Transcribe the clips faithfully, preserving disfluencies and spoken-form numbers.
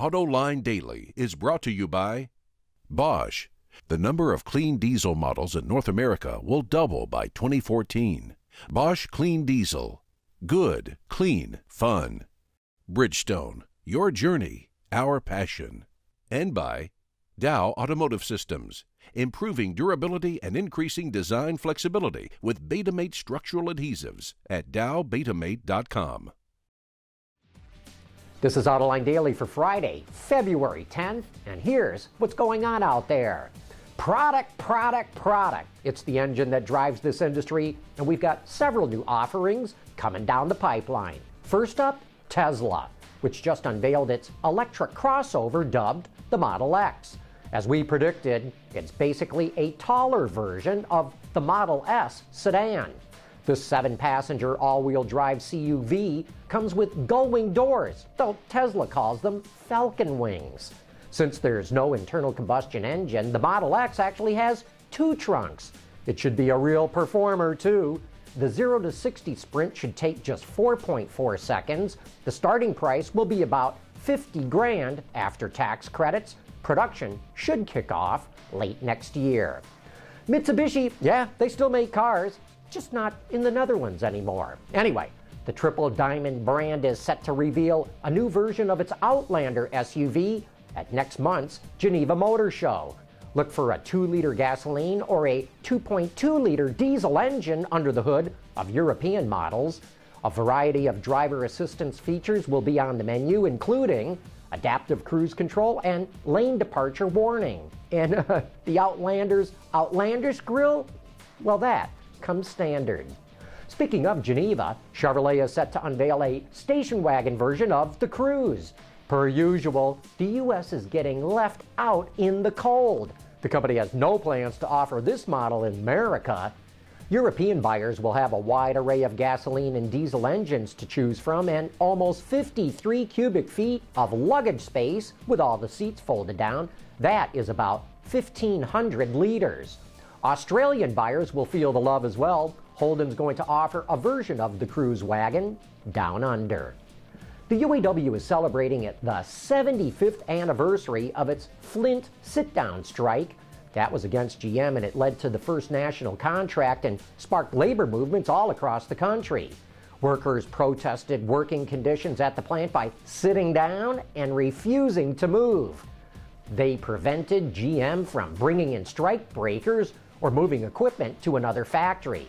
AutoLine Daily is brought to you by Bosch. The number of clean diesel models in North America will double by twenty fourteen. Bosch Clean Diesel. Good, clean, fun. Bridgestone. Your journey, our passion. And by Dow Automotive Systems. Improving durability and increasing design flexibility with Betamate structural adhesives at Dow Betamate dot com. This is AutoLine Daily for Friday, February tenth, and here's what's going on out there. Product, product, product. It's the engine that drives this industry, and we've got several new offerings coming down the pipeline. First up, Tesla, which just unveiled its electric crossover dubbed the Model X. As we predicted, it's basically a taller version of the Model S sedan. This seven passenger all-wheel drive C U V comes with gull-wing doors, though Tesla calls them falcon wings. Since there's no internal combustion engine, the Model X actually has two trunks. It should be a real performer, too. The zero to sixty sprint should take just four point four seconds. The starting price will be about fifty grand after tax credits. Production should kick off late next year. Mitsubishi, yeah, they still make cars, just not in the Netherlands anymore. Anyway, the Triple Diamond brand is set to reveal a new version of its Outlander S U V at next month's Geneva Motor Show. Look for a two liter gasoline or a two point two liter diesel engine under the hood of European models. A variety of driver assistance features will be on the menu, including adaptive cruise control and lane departure warning. And uh, the Outlander's Outlander's grill? Well, that comes standard. Speaking of Geneva, Chevrolet is set to unveil a station wagon version of the Cruze. Per usual, the U S is getting left out in the cold. The company has no plans to offer this model in America. European buyers will have a wide array of gasoline and diesel engines to choose from and almost fifty-three cubic feet of luggage space with all the seats folded down. That is about fifteen hundred liters. Australian buyers will feel the love as well. Holden's going to offer a version of the Cruze wagon down under. The U A W is celebrating it the seventy-fifth anniversary of its Flint sit-down strike. That was against G M, and it led to the first national contract and sparked labor movements all across the country. Workers protested working conditions at the plant by sitting down and refusing to move. They prevented G M from bringing in strike breakers or moving equipment to another factory.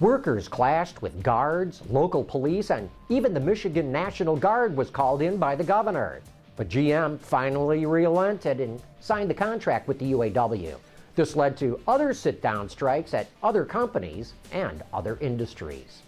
Workers clashed with guards, local police, and even the Michigan National Guard was called in by the governor. But G M finally relented and signed the contract with the U A W. This led to other sit-down strikes at other companies and other industries.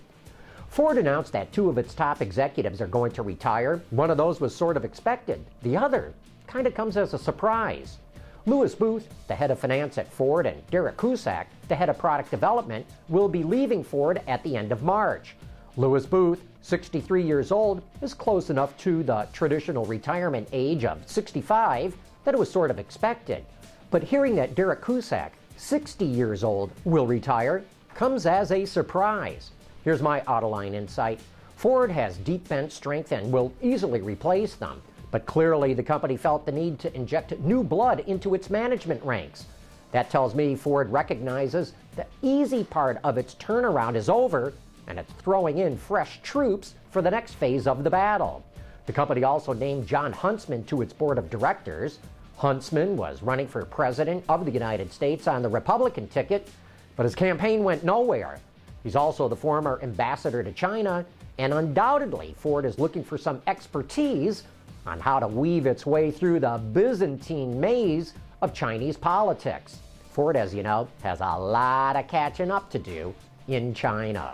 Ford announced that two of its top executives are going to retire. One of those was sort of expected. The other kind of comes as a surprise. Lewis Booth, the head of finance at Ford, and Derek Cusack, the head of product development, will be leaving Ford at the end of March. Lewis Booth, sixty-three years old, is close enough to the traditional retirement age of sixty-five that it was sort of expected. But hearing that Derek Cusack, sixty years old, will retire comes as a surprise. Here's my Autoline insight. Ford has deep bench strength and will easily replace them, but clearly the company felt the need to inject new blood into its management ranks. That tells me Ford recognizes the easy part of its turnaround is over, and it's throwing in fresh troops for the next phase of the battle. The company also named John Huntsman to its board of directors. Huntsman was running for president of the United States on the Republican ticket, but his campaign went nowhere. He's also the former ambassador to China, and undoubtedly Ford is looking for some expertise on how to weave its way through the Byzantine maze of Chinese politics. Ford, as you know, has a lot of catching up to do in China.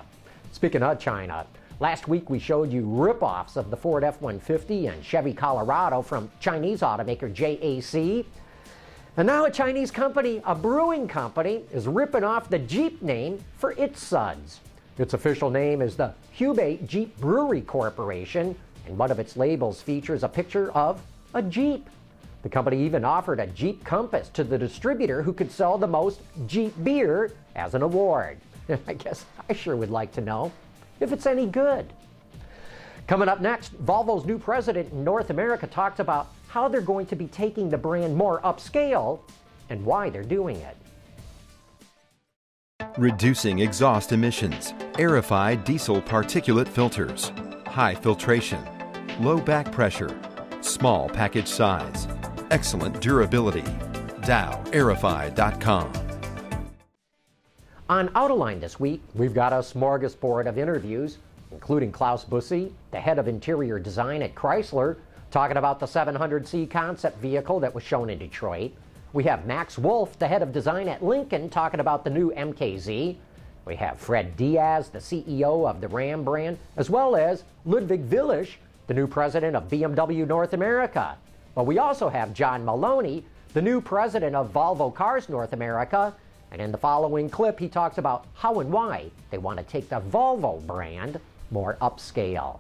Speaking of China, last week we showed you rip-offs of the Ford F one fifty and Chevy Colorado from Chinese automaker J A C. And now a Chinese company, a brewing company, is ripping off the Jeep name for its suds. Its official name is the Hubei Jeep Brewery Corporation, and one of its labels features a picture of a Jeep. The company even offered a Jeep Compass to the distributor who could sell the most Jeep beer as an award. I guess I sure would like to know if it's any good. Coming up next, Volvo's new president in North America talks about how they're going to be taking the brand more upscale and why they're doing it. Reducing exhaust emissions, Aerify diesel particulate filters, high filtration, low back pressure, small package size, excellent durability. Dow Aerify dot com. On Autoline this week, we've got a smorgasbord of interviews, including Klaus Busse, the head of interior design at Chrysler, talking about the seven hundred C concept vehicle that was shown in Detroit. We have Max Wolf, the head of design at Lincoln, talking about the new M K Z. We have Fred Diaz, the C E O of the Ram brand, as well as Ludwig Willisch, the new president of B M W North America. But we also have John Maloney, the new president of Volvo Cars North America. And in the following clip, he talks about how and why they want to take the Volvo brand more upscale.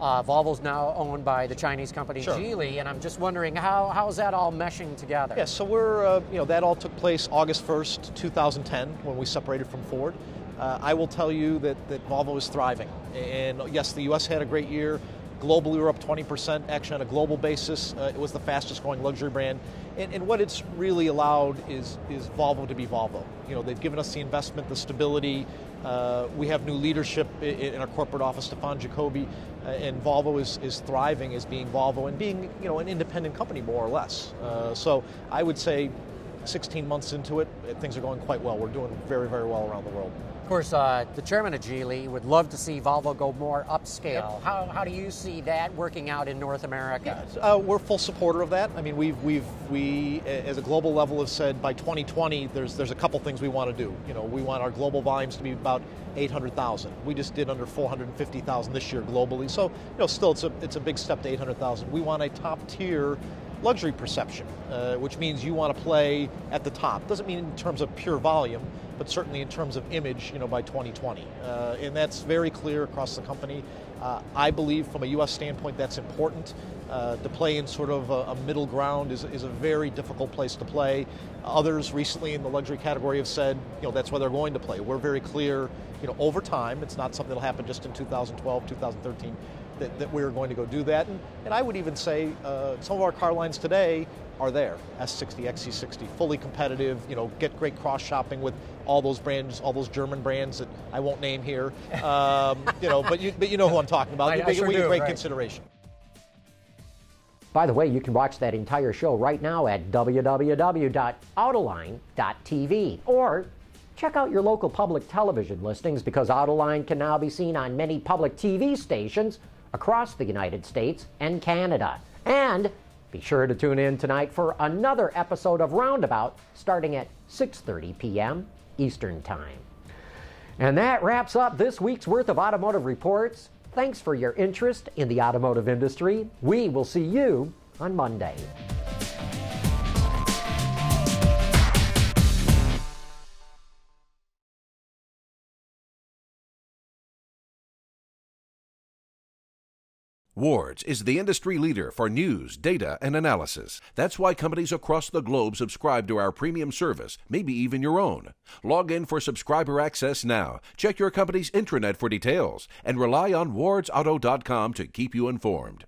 Uh, Volvo's now owned by the Chinese company sure. Geely, and I'm just wondering how how's that all meshing together? Yeah, so we're uh, you know that all took place August first, two thousand ten, when we separated from Ford. Uh, I will tell you that that Volvo is thriving, and yes, the U S had a great year. Globally, we were up twenty percent. Actually, on a global basis, uh, it was the fastest-growing luxury brand. And, and what it's really allowed is is Volvo to be Volvo. You know, they've given us the investment, the stability. Uh, we have new leadership in, in our corporate office, Stefan Jacoby, uh, and Volvo is, is thriving as being Volvo and being, you know, an independent company, more or less. Uh, so I would say sixteen months into it, things are going quite well. We're doing very, very well around the world. Of course, uh, the chairman of Geely would love to see Volvo go more upscale. Yep. How, how do you see that working out in North America? Yeah, uh, we're full supporter of that. I mean, we've we've we as a global level have said by twenty twenty there's there's a couple things we want to do. You know, we want our global volumes to be about eight hundred thousand. We just did under four hundred fifty thousand this year globally. So, you know, still it's a it's a big step to eight hundred thousand. We want a top tier luxury perception, uh, which means you want to play at the top. Doesn't mean in terms of pure volume, but certainly in terms of image, you know, by twenty twenty. Uh, and that's very clear across the company. Uh, I believe from a U S standpoint that's important. Uh, to play in sort of a, a middle ground is, is a very difficult place to play. Others recently in the luxury category have said, you know, that's where they're going to play. We're very clear, you know, over time, it's not something that'll happen just in two thousand twelve, two thousand thirteen. That, that we were going to go do that, and, and I would even say uh, some of our car lines today are there. S sixty, X C sixty, fully competitive. You know, get great cross shopping with all those brands, all those German brands that I won't name here. Um, you know, but you but you know who I'm talking about. I, I sure we do, great right. consideration. By the way, you can watch that entire show right now at w w w dot autoline dot t v or check out your local public television listings, because Autoline can now be seen on many public T V stations across the United States and Canada. And be sure to tune in tonight for another episode of Roundabout starting at six thirty p m Eastern Time. And that wraps up this week's worth of Automotive Reports. Thanks for your interest in the automotive industry. We will see you on Monday. Wards is the industry leader for news, data, and analysis. That's why companies across the globe subscribe to our premium service, maybe even your own. Log in for subscriber access now. Check your company's intranet for details, and rely on wards auto dot com to keep you informed.